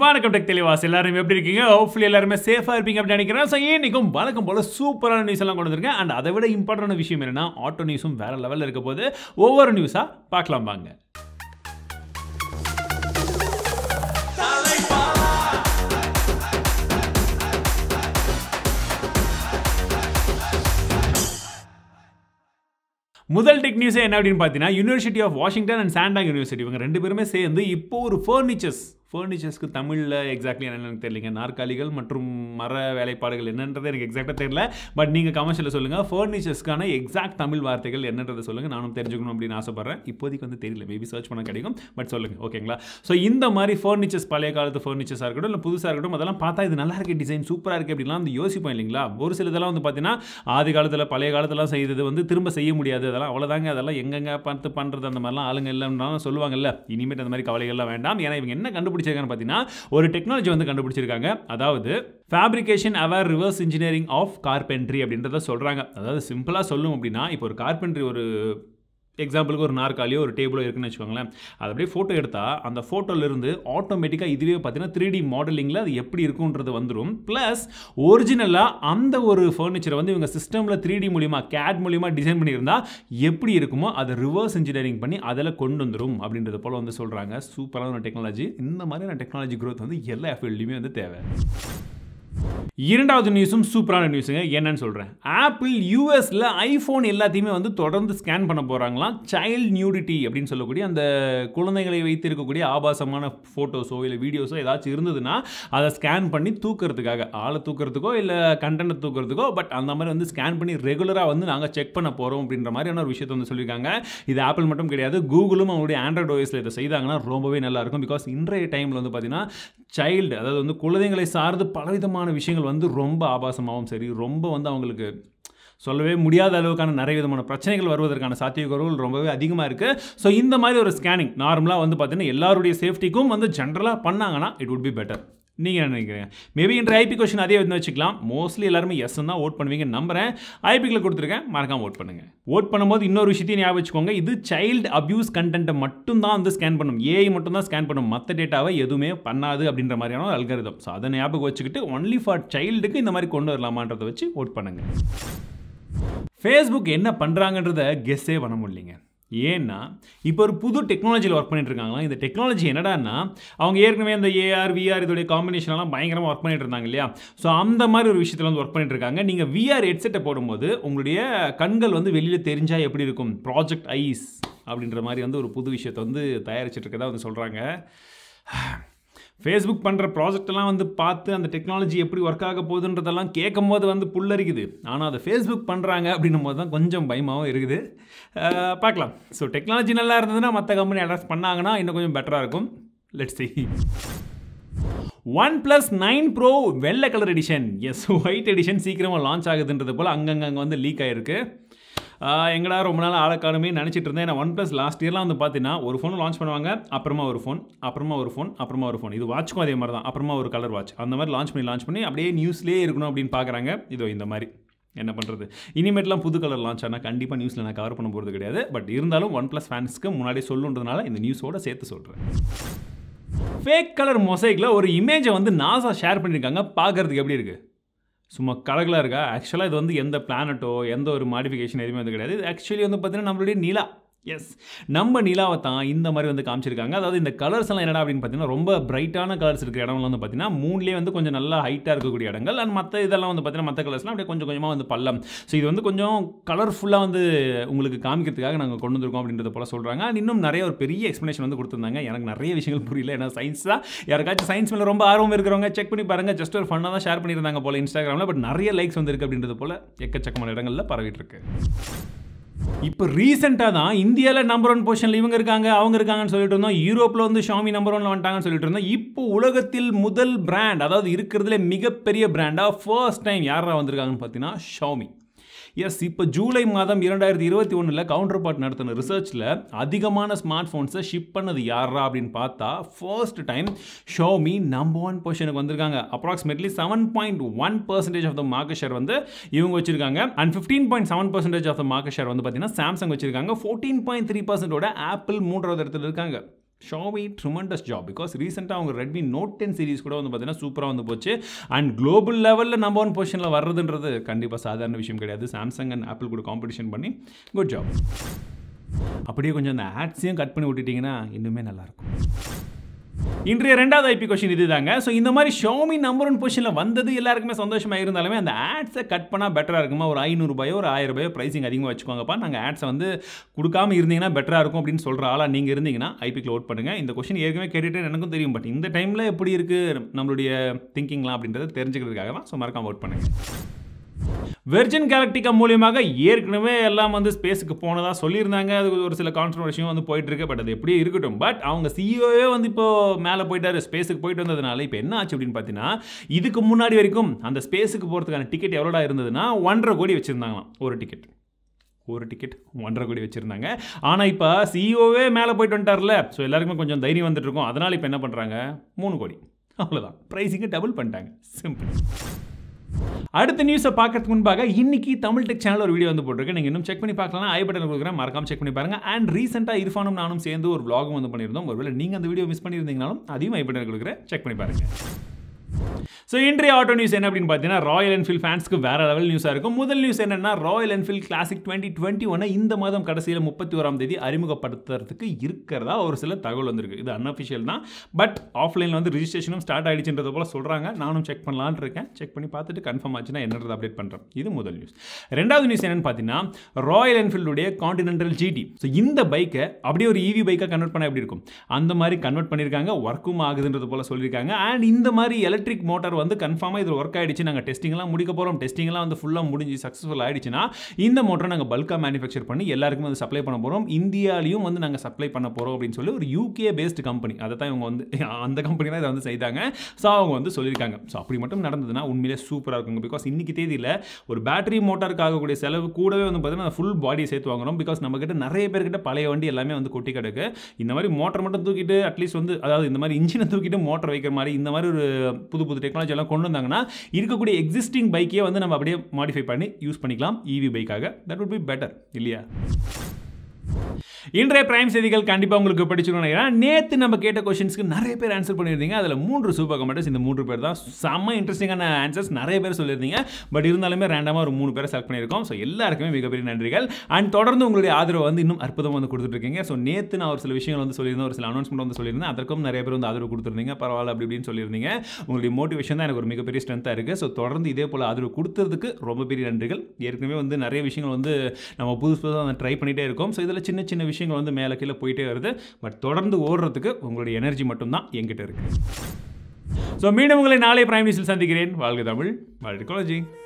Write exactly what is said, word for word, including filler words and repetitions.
வணக்கம் டெக் தெளிவாஸ், எல்லாரும் எப்படி இருக்கீங்க? ஹோப்ஃபுல்லி எல்லாருமே சேஃபாக இருப்பீங்க அப்படின்னு நினைக்கிறேன். ஸோ இன்றைக்கும் வழக்கம் போல் சூப்பரான நியூஸ் எல்லாம் கொண்டு வந்திருக்கேன். அண்ட் அதை விட இம்பார்ட்டண்டான விஷயம் என்னென்னா, ஆட்டோ நியூஸும் வேறு லெவலில் இருக்க போது ஒவ்வொரு நியூஸாக பார்க்கலாம் வாங்க. முதல் டெக் நியூஸ் என்ன அப்படின்னு பார்த்தீங்கன்னா, யூனிவர்சிட்டி ஆஃப் வாஷிங்டன் அண்ட் சாண்ட்பேக் யூனிவர்சிட்டி இவங்க ரெண்டு பேருமே சேர்ந்து இப்போ ஒரு ஃபர்னிச்சர்ஸ் ஃபர்னிச்சர்ஸ்க்கு தமிழில் எக்ஸாக்ட்லி என்னென்னு எனக்கு தெரியலைங்க, நாற்காலிகள் மற்றும் மர வேலைப்பாடுகள் என்னன்றது எனக்கு எக்ஸாக்டாக தெரியல, பட் நீங்கள் கமெண்ட்ஸில் சொல்லுங்கள் ஃபர்னிச்சர்ஸ்க்கான எக்ஸாக்ட் தமிழ் வார்த்தைகள் என்னன்றதை சொல்லுங்கள், நானும் தெரிஞ்சுக்கணும் அப்படின்னு ஆசைப்பட்றேன். இப்போதைக்கு வந்து தெரியல, மேபி சர்ச் பண்ண கிடைக்கும், பட் சொல்லுங்கள் ஓகேங்களா. ஸோ இந்த மாதிரி ஃபர்னிச்சர்ஸ் பழைய காலத்து ஃபர்னிச்சர்ஸாக இருக்கட்டும் இல்லை புதுசாக இருக்கட்டும், அதெல்லாம் பார்த்தா இது நல்லா இருக்குது, டிசைன் சூப்பராக இருக்குது அப்படின்லாம் வந்து யோசிப்போம் இல்லைங்களா. ஒரு சிலதெல்லாம் வந்து பார்த்தீங்கன்னா ஆதி காலத்தில் பழைய காலத்திலாம் செய்தது வந்து திரும்ப செய்ய முடியாது, அதெல்லாம் அவ்வளோதாங்க, அதெல்லாம் எங்கெங்கே பார்த்து பண்ணுறது அந்த மாதிரிலாம் ஆளுங்க இல்லைன்னாலும் சொல்லுவாங்கல்ல. இனிமேட்டு அந்த மாதிரி கவலைகள்லாம் வேண்டாம், ஏன்னா இவங்க என்ன கண்டுபிடிச்சு ஒரு டெக்னாலஜி வந்து கண்டுபிடிச்சிருக்காங்க, அதாவது Fabrication-Aware Reverse Engineering of Carpentry அப்படின்றத சொல்றாங்க. அதாவது சிம்பிளா சொல்லும் அப்படின்னா, இப்போ ஒரு கார்பென்ட்ரி ஒரு எக்ஸாம்பிளுக்கு ஒரு நாற்காலியோ ஒரு டேபிளோ இருக்குன்னு வச்சுக்கோங்களேன், அது அப்படியே ஃபோட்டோ எடுத்தால் அந்த ஃபோட்டோலேருந்து ஆட்டோமேட்டிக்காக இதுவே பார்த்தீங்கன்னா த்ரீ டி மாடலிங்கில் அது எப்படி இருக்குன்றது வந்துடும். ப்ளஸ் ஒரிஜினலாக அந்த ஒரு ஃபர்னிச்சரை வந்து இவங்க சிஸ்டமில் த்ரீ டி மூலிமா கேட் மூலிமா டிசைன் பண்ணியிருந்தால் எப்படி இருக்குமோ அதை ரிவர்ஸ் இன்ஜினியரிங் பண்ணி அதில் கொண்டு வந்துடும் அப்படின்றது போல் வந்து சொல்கிறாங்க. சூப்பரான டெக்னாலஜி. இந்த மாதிரியான டெக்னாலஜி க்ரோத் வந்து எல்லா ஃபீல்டுலையுமே வந்து தேவை. இரண்டாவது நியூஸும் சூப்பரான நியூஸுங்க. என்னன்னு சொல்கிறேன், ஆப்பிள் யூஎஸில் ஐஃபோன் எல்லாத்தையுமே வந்து தொடர்ந்து ஸ்கேன் பண்ண போகிறாங்களாம். சைல்டு நியூடிட்டி அப்படின்னு சொல்லக்கூடிய அந்த குழந்தைகளை வைத்து இருக்கக்கூடிய ஆபாசமான ஃபோட்டோஸோ இல்லை வீடியோஸோ ஏதாச்சும் இருந்ததுன்னா அதை ஸ்கேன் பண்ணி தூக்கிறதுக்காக, ஆளை தூக்கிறதுக்கோ இல்லை கண்டென்ட்டை தூக்கிறதுக்கோ, பட் அந்த மாதிரி வந்து ஸ்கேன் பண்ணி ரெகுலராக வந்து நாங்கள் செக் பண்ண போகிறோம் அப்படின்ற மாதிரியான ஒரு விஷயத்தை வந்து சொல்லியிருக்காங்க. இது ஆப்பிள் மட்டும் கிடையாது, கூகுளும் அவங்களுடைய ஆண்ட்ராய்டு ஓஎஸில் இதை செய்தாங்கன்னா ரொம்பவே நல்லாயிருக்கும். பிகாஸ் இன்றைய டைமில் வந்து பார்த்தீங்கன்னா சைல்டு, அதாவது வந்து குழந்தைகளை சார்ந்து பலவிதமான விஷயங்கள் வந்து ரொம்ப ஆபாசமாகவும் சரி, ரொம்ப வந்து அவங்களுக்கு சொல்லவே முடியாத அளவுக்கான நிறைய விதமான பிரச்சனைகள் வருவதற்கான சாத்தியக்கூறுகள் ரொம்பவே அதிகமாக இருக்குது. ஸோ இந்த மாதிரி ஒரு ஸ்கேனிங் நார்மலாக வந்து பார்த்தீங்கன்னா எல்லாருடைய சேஃப்டிக்கும் வந்து ஜென்ரலாக பண்ணாங்கன்னா இட் வுட் பி பெட்டர். நீங்கள் என்ன நினைக்கிறீங்க? மேபி இன்று ஐபி கொஸ்டின் அதே வந்து வச்சுக்கலாம். மோஸ்ட்லி எல்லாருமே எஸ் தான் ஓட் பண்ணுவீங்க நம்புறேன். ஐபிக்கில் கொடுத்துருக்கேன், மறக்காமல் ஓட் பண்ணுங்கள். ஓட் பண்ணும்போது இன்னொரு விஷயத்தையும் ஞாபகம் வச்சுக்கோங்க, இது சைல்டு அப்யூஸ் கண்டென்ட்டை மட்டும் தான் வந்து ஸ்கேன் பண்ணும், ஏஐ மட்டும் தான் ஸ்கேன் பண்ணும், மற்ற டேட்டாவை எதுவுமே பண்ணாது அப்படின்ற மாதிரியான ஒரு அல்காரிதம். ஸோ அதை ஞாபகம் வச்சுக்கிட்டு ஒன்லி ஃபார் சைல்டுக்கு இந்த மாதிரி கொண்டு வரலாமான்றதை வச்சு ஓட் பண்ணுங்கள். ஃபேஸ்புக் என்ன பண்ணுறாங்கன்றத கெஸ்ஸே பண்ண முடியலைங்க. ஏன்னா இப்போ ஒரு புது டெக்னாலஜியில் ஒர்க் பண்ணிட்டு இருக்காங்களா. இந்த டெக்னாலஜி என்னடான்னா, அவங்க ஏற்கனவே அந்த ஏஆர் விஆர் இதோடைய காம்பினேஷன்லாம் பயங்கரமாக ஒர்க் பண்ணிட்டு இருந்தாங்க இல்லையா. ஸோ அந்த மாதிரி ஒரு விஷயத்தில் வந்து ஒர்க் பண்ணிட்டு இருக்காங்க. நீங்கள் விஆர் ஹெட்செட்டை போடும்போது உங்களுடைய கண்கள் வந்து வெளியில் தெரிஞ்சால் எப்படி இருக்கும், ப்ராஜெக்ட் ஐஸ் அப்படின்ற மாதிரி வந்து ஒரு புது விஷயத்தை வந்து தயாரிச்சுட்டு இருக்கதா வந்து சொல்கிறாங்க. ஃபேஸ்புக் பண்ணுற ப்ராஜெக்டெல்லாம் வந்து பார்த்து அந்த டெக்னாலஜி எப்படி ஒர்க் ஆக போகுதுன்றதெல்லாம் கேட்கும் போது வந்து புல்லரிக்குது. ஆனால் அதை ஃபேஸ்புக் பண்ணுறாங்க அப்படின்னும் போது தான் கொஞ்சம் பயமாகவும் இருக்குது. பார்க்கலாம். ஸோ டெக்னாலஜி நல்லா இருந்ததுன்னா மற்ற கம்பெனி அடாப்ட் பண்ணாங்கன்னா இன்னும் கொஞ்சம் பெட்டராக இருக்கும். Let's see. One plus nine pro வெள்ளை colour edition, S white edition சீக்கிரமாக லான்ச் ஆகுதுன்றது போல் அங்கங்கே வந்து லீக் ஆகிருக்கு. எங்கடா ரொம்ப நாள் ஆழக்கானுமே நினச்சிட்டு இருந்தேன். ஏன்னா ஒன் ப்ளஸ் லாஸ்ட் இயர்லாம் வந்து பார்த்தீங்கன்னா ஒரு ஃபோன் லான்ச் பண்ணுவாங்க, அப்புறமா ஒரு ஃபோன், அப்புறமா ஒரு ஃபோன், அப்புறமா ஒரு ஃபோன். இது வாட்சுக்கும் அதே மாதிரி தான், அப்புறமா ஒரு கலர் வாட்ச், அந்த மாதிரி லான்ச் பண்ணி லான்ச் பண்ணி அப்படியே நியூஸ்லேயே இருக்கணும் அப்படின்னு பார்க்குறாங்க. இதோ இந்த மாதிரி என்ன பண்ணுறது, இனிமேட்லாம் புது கலர் லான்ச் ஆனால் கண்டிப்பாக நியூஸில் நான் கவர் பண்ண போகிறது கிடையாது. பட் இருந்தாலும் ஒன் ப்ளஸ் ஃபேன்ஸ்க்கு முன்னாடி சொல்லுன்றதுனால இந்த நியூஸோடு சேர்த்து சொல்கிறேன். ஃபேக் கலர் மொசைக்கில் ஒரு இமேஜை வந்து நாசா ஷேர் பண்ணியிருக்காங்க. பார்க்குறதுக்கு எப்படி இருக்குது, சும்மா கலகலாக இருக்கா? ஆக்சுவலாக இது வந்து எந்த பிளானட்டோ எந்த ஒரு மாடிஃபிகேஷன் எதுவுமே வந்து கிடையாது. இது ஆக்சுவலி வந்து பார்த்தீங்கன்னா நம்மளுடைய நிலா, எஸ் நம்ம நிலாவை தான் இந்த மாதிரி வந்து காமிச்சிருக்காங்க. அதாவது இந்த கலர்ஸ் எல்லாம் என்னடா அப்படின்னு பார்த்தீங்கன்னா, ரொம்ப பிரைட்டான கலர்ஸ் இருக்கிற இடம்லாம் வந்து பார்த்தீங்கன்னா மூணுலேயே வந்து கொஞ்சம் நல்லா ஹைட்டாக இருக்கக்கூடிய இடங்கள், அண்ட் மற்ற இதெல்லாம் வந்து பார்த்தீங்கன்னா மற்ற கலர்ஸ்லாம் அப்படியே கொஞ்சம் கொஞ்சமாக வந்து பள்ளம். ஸோ இது வந்து கொஞ்சம் கலர்ஃபுல்லாக வந்து உங்களுக்கு காமிக்கிறதுக்காக நாங்கள் கொண்டு வந்திருக்கோம் அப்படின்றத போல சொல்கிறாங்க. அண்ட் இன்னும் நிறைய ஒரு பெரிய எக்ஸ்ப்ளனேஷன் வந்து கொடுத்துருந்தாங்க. எனக்கு நிறைய விஷயங்கள் புரியல, ஏன்னா சயின்ஸ் தான். யாருக்காச்சும் சயின்ஸ் மேலே ரொம்ப ஆர்வம் இருக்கிறவங்க செக் பண்ணி பாருங்கள். ஜஸ்ட் ஒரு ஃபன்னாக தான் ஷேர் பண்ணியிருந்தாங்க போல் இன்ஸ்டாகிராமில், பட் நிறைய லைக்ஸ் வந்துருக்கு அப்படின்றது போல் எக்கச்சக்கமான இடங்களில் பரவிட்டு இருக்கு. இப்போ ரீசெண்டாக தான் இந்தியாவில் நம்பர் ஒன் பொசிஷனில் இவங்க இருக்காங்க அவங்க இருக்காங்கன்னு சொல்லிட்டு இருந்தோம். யூரோப்பில் வந்து ஷாமி நம்பர் ஒன்ல வந்துட்டாங்கன்னு சொல்லிட்டு இருந்தோம். இப்போ உலகத்தில் முதல் பிராண்ட், அதாவது இருக்கிறதுல மிகப்பெரிய பிராண்டாக ஃபர்ஸ்ட் டைம் யாரா வந்திருக்காங்கன்னு பார்த்தீங்கன்னா ஷாமி. எஸ், இப்போ ஜூலை மாதம் இரண்டாயிரத்தி இருபத்தி ஒன்றில் கவுண்டர் பார்ட் நடத்தின ரிசர்ச்சில் அதிகமான ஸ்மார்ட் ஃபோன்ஸை ஷிப் பண்ணது யாரா அப்படின்னு பார்த்தா first time Xiaomi number one பொசிஷனுக்கு வந்திருக்காங்க. Approximately seven point one percentage of the market share வந்து இவங்க வச்சிருக்காங்க. And fifteen point seven percentage of the market share வந்து பார்த்தீங்கன்னா சாம்சங் வச்சிருக்காங்க. ஃபோர்டீன் பாயிண்ட் த்ரீ பர்சன்டோட ஆப்பிள் மூன்றாவது இடத்துல இருக்காங்க. Xiaomi tremendous job because recent அவங்க Redmi Note ten series கூட வந்து பார்த்தீங்கன்னா சூப்பரா வந்து போச்சு and global level number one position ல வர்றதுன்றது கண்டிப்பா சாதாரண விஷயம் கிடையாது Samsung and Apple கூட competition பண்ணி good job அப்படியே கொஞ்சம் அந்த ads-ஐயும் கட் பண்ணி விட்டுட்டீங்கன்னா இன்னுமே நல்லா இருக்கும் இன்றைய இரண்டாவது ஐபி क्वेश्चन இதுதாங்க சோ இந்த மாதிரி Xiaomi நம்பர் ஒன்று பொசிஷன்ல வந்தது எல்லாருக்குமே சந்தோஷமா இருந்தாலுமே அந்த ஆட்ஸை கட் பண்ணா பெட்டரா இருக்குமா ஒரு ஐநூறு ரூபாயோ ஒரு ஆயிரம் ரூபாயோ பிரைசிங் அதிகமா வச்சுக்கோங்கப்பா நாங்க ஆட்ஸை வந்து கொடுக்காம இருந்தீங்கன்னா பெட்டரா இருக்கும் அப்படினு சொல்ற ஆளா நீங்க இருந்தீங்கன்னா ஐபி க்ளோட் பண்ணுங்க இந்த क्वेश्चन ஏற்கனவே கேட்டிட்டே எனக்கும் தெரியும் பட் இந்த டைம்ல எப்படி இருக்கு நம்மளுடைய திங்கிங்லாம் அப்படின்றத தெரிஞ்சுக்கிறதுக்காக தான் சோ மறக்காம நோட் பண்ணுங்க Virgin Galactic மூலமாக ஏற்கனவே எல்லாம் வந்து ஸ்பேஸுக்கு போனதா சொல்லியிருந்தாங்க அது ஒரு சில கான்ட்ரோவர்ஷியும் வந்து போயிட்டு இருக்கு பட் அது எப்படியே இருக்கட்டும் பட் அவங்க சிஇஓவே வந்து இப்போ மேலே போயிட்டாரு ஸ்பேஸுக்கு போயிட்டு வந்ததுனால இப்போ என்ன ஆச்சு அப்படின்னு பார்த்தீங்கன்னா இதுக்கு முன்னாடி வரைக்கும் அந்த ஸ்பேஸுக்கு போகிறதுக்கான டிக்கெட் எவ்வளோடா இருந்ததுன்னா ஒன்றரை கோடி வச்சுருந்தாங்களாம் ஒரு டிக்கெட் ஒரு டிக்கெட் ஒன்றரை கோடி வச்சுருந்தாங்க ஆனால் இப்போ சிஇஓவே மேலே போயிட்டு வந்துட்டார்ல ஸோ எல்லாருக்குமே கொஞ்சம் தைரியம் வந்துட்டு இருக்கும் அதனால் இப்போ என்ன பண்ணுறாங்க மூணு கோடி அவ்வளோதான் ப்ரைஸிங்கை டபுள் பண்ணிட்டாங்க சிம்பிள் அடுத்த நியூஸை பார்க்கறதுக்கு முன்பாக இன்னைக்கு தமிழ் டெக் சேனல் ஒரு வீடியோ வந்து போட்டிருக்கேன் நீங்கள் இன்னும் செக் பண்ணி பார்க்கலாம் ஐ பட்டன் கொடுக்குறேன் மறக்காம செக் பண்ணி பாருங்க அண்ட் ரீசெண்டாக இரஃபானும் நானும் சேர்ந்து ஒரு vlog வந்து பண்ணியிருந்தோம் ஒருவேளை நீங்கள் அந்த வீடியோ மிஸ் பண்ணியிருந்தீங்கனாலும் அதையும் ஐ பட்டன் கொடுக்குறேன் செக் பண்ணி பாருங்க ஸோ இன்றைய ஆட்டோ நியூஸ் என்ன அப்படின்னு பார்த்தீங்கன்னா ராயல் என்ஃபீல்ட் ஃபேன்ஸ்க்கு வேறு லெவல் நியூஸாக இருக்கும் முதல் நியூஸ் என்னன்னா Royal Enfield classic twenty twenty ஒன்னை இந்த மாதம் கடைசியில் முப்பத்தி ஓராம் தேதி அறிமுகப்படுத்துறதுக்கு இருக்கிறதா ஒரு சில தகவல் வந்திருக்கு இது அன்அஃபிஷியல் தான் பட் ஆஃப்லைனில் வந்து ரிஜிஸ்ட்ரேஷனும் ஸ்டார்ட் ஆகிடுச்சுன்றது போல சொல்கிறாங்க நானும் செக் பண்ணலான்னு இருக்கேன் செக் பண்ணி பார்த்துட்டு கன்ஃபார்ம் ஆச்சுன்னா என்னது அப்டேட் பண்ணுறேன் இது முதல் நியூஸ் ரெண்டாவது நியூஸ் என்னென்னு பார்த்தீங்கன்னா ராயல் என்ஃபீல்டுடைய காண்டினென்டல் ஜிடி ஸோ இந்த பைக்கை அப்படியே ஒரு இவி பைக்காக கன்வெர்ட் பண்ண எப்படி இருக்கும் அந்த மாதிரி கன்வெர்ட் பண்ணியிருக்காங்க ஒர்க்கும் ஆகுதுன்றது போல சொல்லியிருக்காங்க அண்ட் இந்த மாதிரி எலக்ட்ரிக் மோட்டார் வந்து கன்ஃபார்மாக இதில் ஒர்க் ஆகிடுச்சு நாங்கள் டெஸ்டிங்லாம் முடிக்க போகிறோம் டெஸ்டிங்லாம் வந்து ஃபுல்லாக முடிஞ்சு சக்ஸஸ்ஃபுல் ஆகிடுச்சுன்னா இந்த மோட்டரை நாங்கள் பல்காக மேனுஃபேக்சர் பண்ணி எல்லாருக்கும் வந்து சப்ளை பண்ண போகிறோம் இந்தியாலையும் வந்து நாங்கள் சப்ளை பண்ண போகிறோம் அப்படின்னு சொல்லி ஒரு யூகே பேஸ்டு கம்பெனி அதை தான் இவங்க வந்து அந்த கம்பெனி தான் இதை வந்து செய்தாங்க ஸோ அவங்க வந்து சொல்லியிருக்காங்க ஸோ அப்படி மட்டும் நடந்ததுன்னா உண்மையிலே சூப்பராக இருக்குங்க பிகாஸ் இன்றைக்கி தேதியில் ஒரு பேட்டரி மோட்டாருக்கு ஆகக்கூடிய செலவு கூடவே வந்து பார்த்தீங்கன்னா ஃபுல் பாடியை சேர்த்து வாங்குறோம் பிகாஸ் நம்மக்கிட்ட நிறைய பேர்கிட்ட பழைய வண்டி எல்லாமே வந்து கொட்டி கிடக்கு இந்த மாதிரி மோட்டர் மட்டும் தூக்கிட்டு அட்லீஸ்ட் வந்து அதாவது இந்த மாதிரி இன்ஜினை தூக்கிட்டு மோட்டர் வைக்கிற மாதிரி இந்த மாதிரி ஒரு புது புது டெக்னாலஜி எல்லாம் கொண்டு வந்தாங்கன்னா இருக்கக்கூடிய எக்ஸிஸ்டிங் பைக்கே வந்து நம்ம அப்படியே மாடிஃபை பண்ணி யூஸ் பண்ணிக்கலாம் இவி பைக்காக தட் வுட் பி பெட்டர் இல்லையா இன்றைய பிரைம் செய்திகள் கண்டிப்பாக உங்களுக்கு படிச்சிருக்கோம் நேற்று நம்ம கேட்ட கொஸ்டின்ஸ்க்கு நிறைய பேர் ஆன்சர் பண்ணியிருந்தீங்க அதில் மூன்று சூப்பர் கமெண்டர்ஸ் இந்த மூன்று பேர் தான் செம்ம இன்ட்ரெஸ்டிங்கான ஆன்சர்ஸ் நிறைய பேர் சொல்லியிருந்தீங்க பட் இருந்தாலுமே ரேண்டமாக ஒரு மூணு பேரை செலக்ட் பண்ணியிருக்கோம் ஸோ எல்லாருக்குமே மிகப்பெரிய நன்றிகள் அண்ட் தொடர்ந்து உங்களுடைய ஆதரவு வந்து இன்னும் அற்புதமாக வந்து கொடுத்துட்ருக்கீங்க ஸோ நேற்று நான் ஒரு சில விஷயங்கள் வந்து சொல்லியிருந்தேன் ஒரு சில அனௌன்ஸ்மெண்ட் வந்து சொல்லியிருந்தேன் அதற்கும் நிறைய பேர் வந்து ஆதரவு கொடுத்துருந்தீங்க பரவாயில்ல அப்படி அப்படின்னு சொல்லியிருந்தீங்க உங்களுடைய மோட்டிவேஷன் தான் எனக்கு ஒரு மிகப்பெரிய ஸ்ட்ரென்த்தாக இருக்குது ஸோ தொடர்ந்து இதே போல் ஆதரவு கொடுத்ததுக்கு ரொம்ப பெரிய நன்றிகள் ஏற்கனவே வந்து நிறைய விஷயங்கள் வந்து நம்ம புதுசு புதுசாக ட்ரை பண்ணிகிட்டே இருக்கோம் ஸோ இதில் சின்ன சின்ன விஷயங்கள் வந்து மேலே கீழே போயிட்டே வருது பட் தொடர்ந்து ஓடுறதுக்கு உங்களுடைய எனர்ஜி மட்டும்தான் என்கிட்ட இருக்கு ஸோ மீண்டும் உங்களை நாளை பிரைம் நியூஸில் சந்திக்கிறேன் வாழ்க தமிழ் வாழ்க டெக்னாலஜி